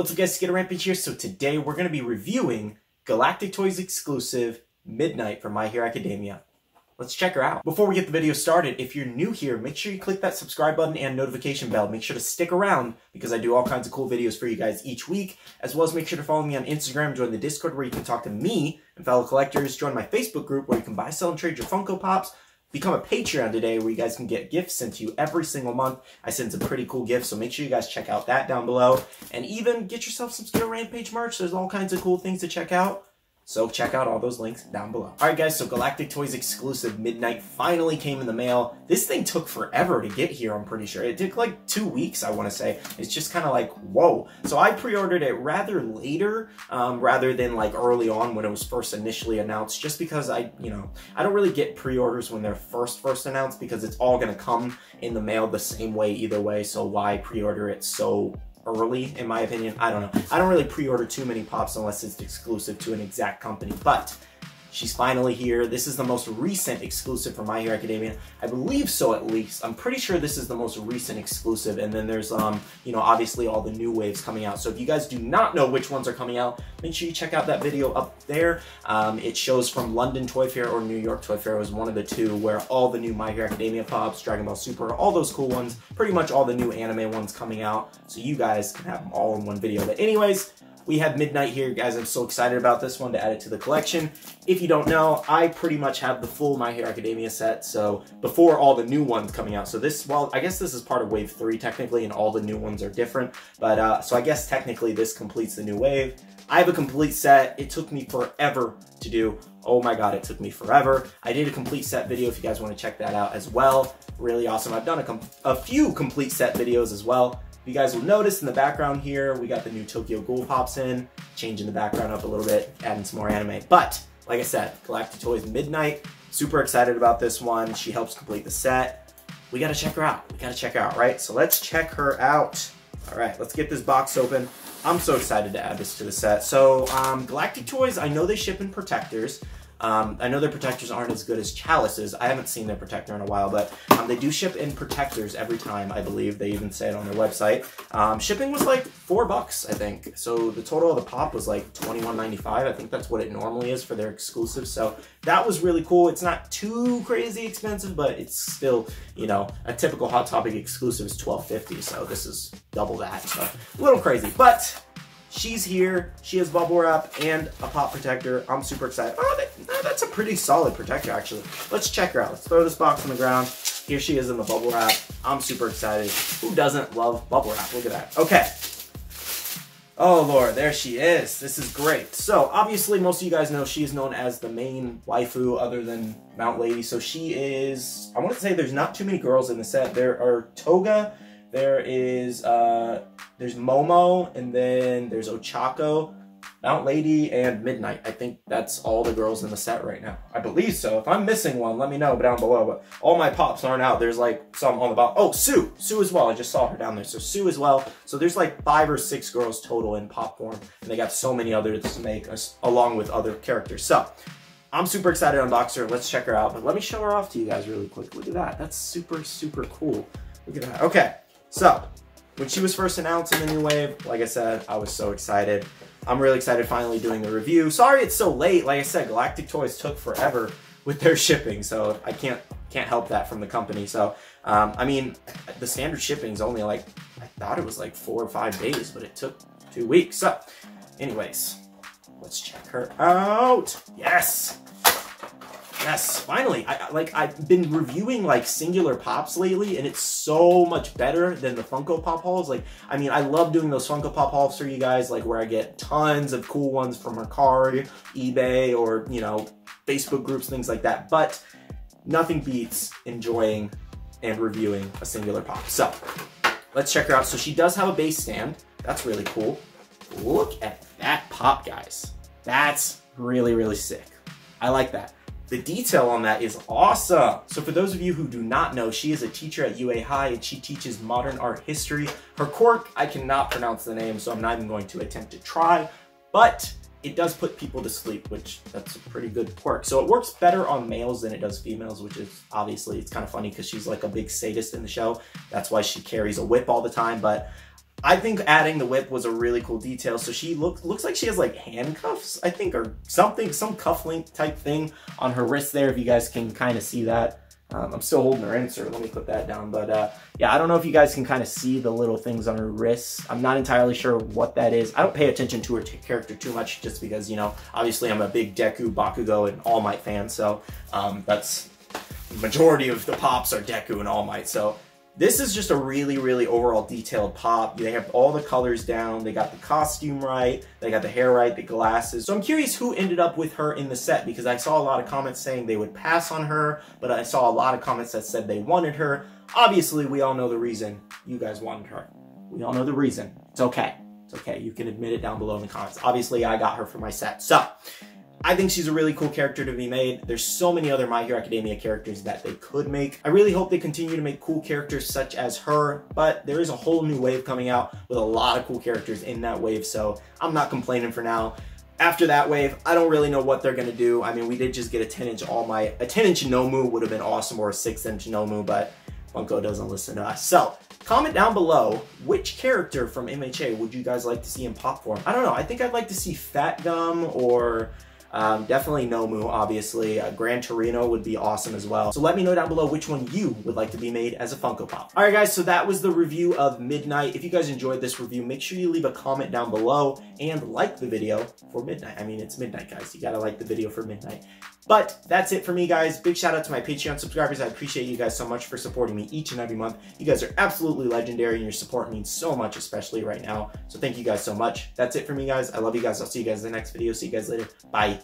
What's up guys, SkittleRampage here. So today we're going to be reviewing Galactic Toys exclusive Midnight for My Hero Academia. Let's check her out. Before we get the video started, if you're new here, make sure you click that subscribe button and notification bell. Make sure to stick around because I do all kinds of cool videos for you guys each week, as well as make sure to follow me on Instagram, join the Discord where you can talk to me and fellow collectors, join my Facebook group where you can buy, sell, and trade your Funko Pops. Become a Patreon today where you guys can get gifts sent to you every single month. I send some pretty cool gifts, so make sure you guys check out that down below. And even get yourself some SkittleRampage merch. There's all kinds of cool things to check out. So check out all those links down below. Alright guys, so Galactic Toys exclusive Midnight finally came in the mail. This thing took forever to get here, I'm pretty sure. It took like 2 weeks, I want to say. It's just kind of like, whoa. So I pre-ordered it rather later, rather than like early on when it was first initially announced, just because I don't really get pre-orders when they're first announced because it's all going to come in the mail the same way either way, so why pre-order it so early, in my opinion. I don't know. I don't really pre-order too many pops unless it's exclusive to an exact company, but she's finally here. This is the most recent exclusive for My Hero Academia. I believe so, at least. I'm pretty sure this is the most recent exclusive, and then there's, obviously all the new waves coming out. So if you guys do not know which ones are coming out, make sure you check out that video up there. It shows from London Toy Fair or New York Toy Fair. It was one of the two where all the new My Hero Academia pops, Dragon Ball Super, all those cool ones, pretty much all the new anime ones coming out. So you guys can have them all in one video. But anyways, we have Midnight here, guys. I'm so excited about this one to add it to the collection. If you don't know, I pretty much have the full My Hero Academia set, so before all the new ones coming out. So this, well, I guess this is part of Wave 3 technically, and all the new ones are different. But so I guess technically this completes the new wave. I have a complete set. It took me forever to do. Oh my god, it took me forever. I did a complete set video if you guys want to check that out as well. Really awesome. I've done a few complete set videos as well. You guys will notice in the background here, we got the new Tokyo Ghoul pops in, changing the background up a little bit, adding some more anime. But like I said, Galactic Toys Midnight, super excited about this one. She helps complete the set. We gotta check her out. We gotta check her out, right? So let's check her out. All right, let's get this box open. I'm so excited to add this to the set. So Galactic Toys, I know they ship in protectors. I know their protectors aren't as good as chalices. I haven't seen their protector in a while, but they do ship in protectors every time, I believe. They even say it on their website. Shipping was like $4, I think. So the total of the pop was like $21.95. I think that's what it normally is for their exclusive. So that was really cool. It's not too crazy expensive, but it's still, you know, a typical Hot Topic exclusive is $12.50. So this is double that. So a little crazy, but she's here. She has bubble wrap and a pop protector. I'm super excited. Oh, that's a pretty solid protector, actually. Let's check her out. Let's throw this box on the ground. Here she is in the bubble wrap. I'm super excited. Who doesn't love bubble wrap? Look at that. Okay. Oh, Lord, there she is. This is great. So, obviously, most of you guys know she is known as the main waifu other than Mount Lady. So, she is, I want to say there's not too many girls in the set. There are Toga. There is, there's Momo, and then there's Ochako, Mount Lady, and Midnight. I think that's all the girls in the set right now. I believe so. If I'm missing one, let me know down below. But all my pops aren't out. There's like some on the bottom. Oh, Sue as well. I just saw her down there. So Sue as well. So there's like 5 or 6 girls total in pop form, and they got so many others to make along with other characters. So I'm super excited to unbox her. Let's check her out. But let me show her off to you guys really quick. Look at that. That's super, super cool. Look at that. Okay. So, when she was first announced in the new wave, like I said, I was so excited. I'm really excited finally doing the review. Sorry it's so late. Like I said, Galactic Toys took forever with their shipping, so I can't help that from the company. So, I mean, the standard shipping's only like, I thought it was like 4 or 5 days, but it took 2 weeks. So, anyways, let's check her out. Yes! Yes, finally. I've been reviewing like singular pops lately, and it's so much better than the Funko Pop hauls. Like, I mean, I love doing those Funko Pop hauls for you guys, like where I get tons of cool ones from Mercari, eBay, or, you know, Facebook groups, things like that. But nothing beats enjoying and reviewing a singular pop. So let's check her out. So she does have a base stand. That's really cool. Look at that pop, guys. That's really, really sick. I like that. The detail on that is awesome. So for those of you who do not know, she is a teacher at UA High, and she teaches modern art history. Her quirk, I cannot pronounce the name, so I'm not even going to attempt to try, but it does put people to sleep, which that's a pretty good quirk. So it works better on males than it does females, which is obviously, it's kind of funny because she's like a big sadist in the show. That's why she carries a whip all the time, but I think adding the whip was a really cool detail. So she looks like she has like handcuffs, I think, or something, some cufflink type thing on her wrist there, if you guys can kind of see that. I'm still holding her insert, let me put that down. But yeah, I don't know if you guys can kind of see the little things on her wrists. I'm not entirely sure what that is. I don't pay attention to her character too much just because, you know, obviously I'm a big Deku, Bakugo, and All Might fan. So that's the majority of the pops are Deku and All Might. So this is just a really, really overall detailed pop. They have all the colors down. They got the costume right. They got the hair right, the glasses. So I'm curious who ended up with her in the set, because I saw a lot of comments saying they would pass on her, but I saw a lot of comments that said they wanted her. Obviously, we all know the reason you guys wanted her. We all know the reason. It's okay. It's okay. You can admit it down below in the comments. Obviously, I got her for my set. So I think she's a really cool character to be made. There's so many other My Hero Academia characters that they could make. I really hope they continue to make cool characters such as her, but there is a whole new wave coming out with a lot of cool characters in that wave, so I'm not complaining for now. After that wave, I don't really know what they're gonna do. I mean, we did just get a 10-inch All Might. A 10-inch Nomu would have been awesome, or a 6-inch Nomu, but Funko doesn't listen to us. So comment down below, which character from MHA would you guys like to see in pop form? I don't know, I think I'd like to see Fat Gum, or definitely Nomu, obviously. Gran Torino would be awesome as well. So let me know down below which one you would like to be made as a Funko Pop. All right, guys, so that was the review of Midnight. If you guys enjoyed this review, make sure you leave a comment down below and like the video for Midnight. I mean, it's Midnight, guys. You gotta like the video for Midnight. But that's it for me, guys. Big shout out to my Patreon subscribers. I appreciate you guys so much for supporting me each and every month. You guys are absolutely legendary, and your support means so much, especially right now. So thank you guys so much. That's it for me, guys. I love you guys. I'll see you guys in the next video. See you guys later. Bye.